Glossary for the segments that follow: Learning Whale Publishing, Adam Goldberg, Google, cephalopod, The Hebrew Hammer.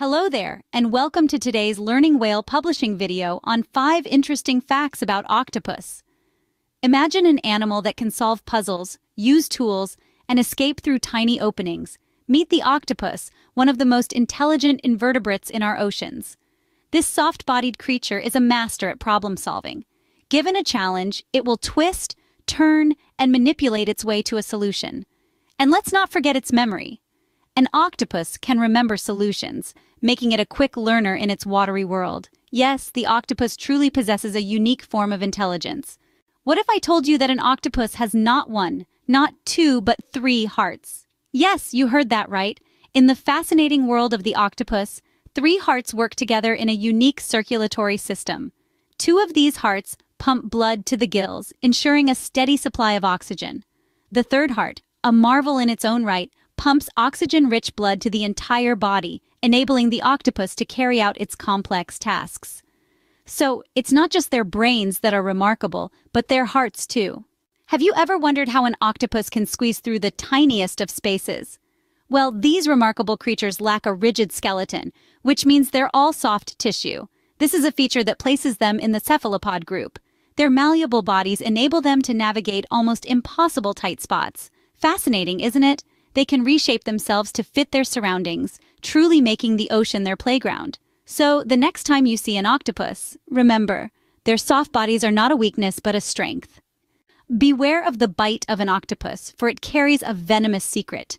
Hello there, and welcome to today's Learning Whale Publishing video on 5 interesting facts about octopus. Imagine an animal that can solve puzzles, use tools, and escape through tiny openings. Meet the octopus, one of the most intelligent invertebrates in our oceans. This soft-bodied creature is a master at problem solving. Given a challenge, it will twist, turn, and manipulate its way to a solution. And let's not forget its memory. An octopus can remember solutions, making it a quick learner in its watery world. Yes, the octopus truly possesses a unique form of intelligence. What if I told you that an octopus has not 1, not 2, but 3 hearts? Yes, you heard that right. In the fascinating world of the octopus, 3 hearts work together in a unique circulatory system. 2 of these hearts pump blood to the gills, ensuring a steady supply of oxygen. The third heart, a marvel in its own right, pumps oxygen-rich blood to the entire body, enabling the octopus to carry out its complex tasks. So, it's not just their brains that are remarkable, but their hearts too. Have you ever wondered how an octopus can squeeze through the tiniest of spaces? Well, these remarkable creatures lack a rigid skeleton, which means they're all soft tissue. This is a feature that places them in the cephalopod group. Their malleable bodies enable them to navigate almost impossible tight spots. Fascinating, isn't it? They can reshape themselves to fit their surroundings, truly making the ocean their playground. So, the next time you see an octopus, remember, their soft bodies are not a weakness but a strength. Beware of the bite of an octopus, for it carries a venomous secret.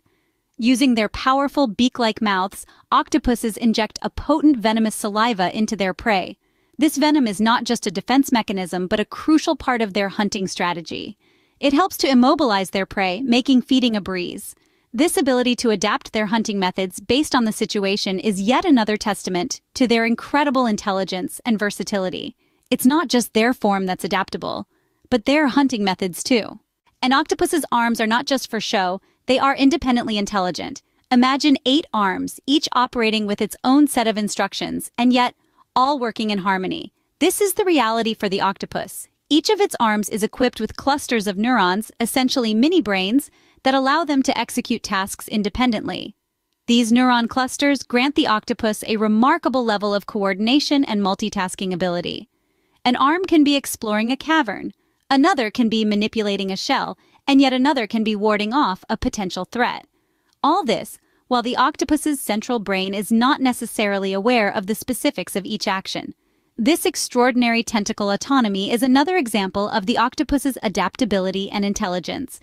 Using their powerful beak-like mouths, octopuses inject a potent venomous saliva into their prey. This venom is not just a defense mechanism but a crucial part of their hunting strategy. It helps to immobilize their prey, making feeding a breeze. This ability to adapt their hunting methods based on the situation is yet another testament to their incredible intelligence and versatility. It's not just their form that's adaptable, but their hunting methods too. An octopus's arms are not just for show, they are independently intelligent. Imagine 8 arms, each operating with its own set of instructions, and yet all working in harmony. This is the reality for the octopus. Each of its arms is equipped with clusters of neurons, essentially mini-brains, that allow them to execute tasks independently. These neuron clusters grant the octopus a remarkable level of coordination and multitasking ability. An arm can be exploring a cavern, another can be manipulating a shell, and yet another can be warding off a potential threat. All this, while the octopus's central brain is not necessarily aware of the specifics of each action. This extraordinary tentacle autonomy is another example of the octopus's adaptability and intelligence.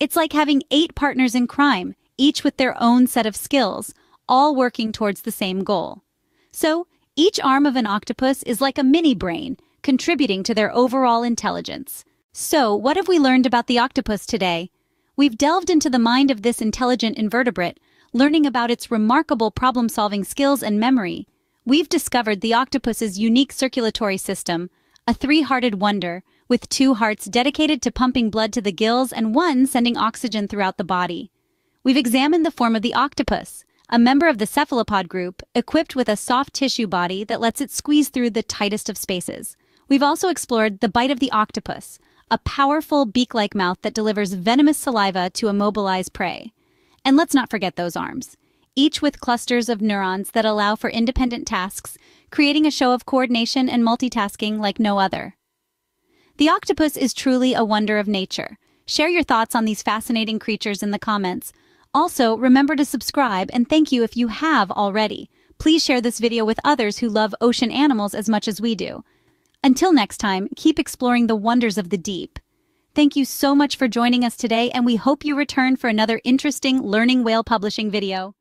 It's like having 8 partners in crime, each with their own set of skills, all working towards the same goal. So, each arm of an octopus is like a mini-brain, contributing to their overall intelligence. So, what have we learned about the octopus today? We've delved into the mind of this intelligent invertebrate, learning about its remarkable problem-solving skills and memory. We've discovered the octopus's unique circulatory system, a 3-hearted wonder, with 2 hearts dedicated to pumping blood to the gills and 1 sending oxygen throughout the body. We've examined the form of the octopus, a member of the cephalopod group, equipped with a soft tissue body that lets it squeeze through the tightest of spaces. We've also explored the bite of the octopus, a powerful beak-like mouth that delivers venomous saliva to immobilize prey. And let's not forget those arms, each with clusters of neurons that allow for independent tasks, creating a show of coordination and multitasking like no other. The octopus is truly a wonder of nature. Share your thoughts on these fascinating creatures in the comments. Also, remember to subscribe and thank you if you have already. Please share this video with others who love ocean animals as much as we do. Until next time, keep exploring the wonders of the deep. Thank you so much for joining us today, and we hope you return for another interesting Learning Whale Publishing video.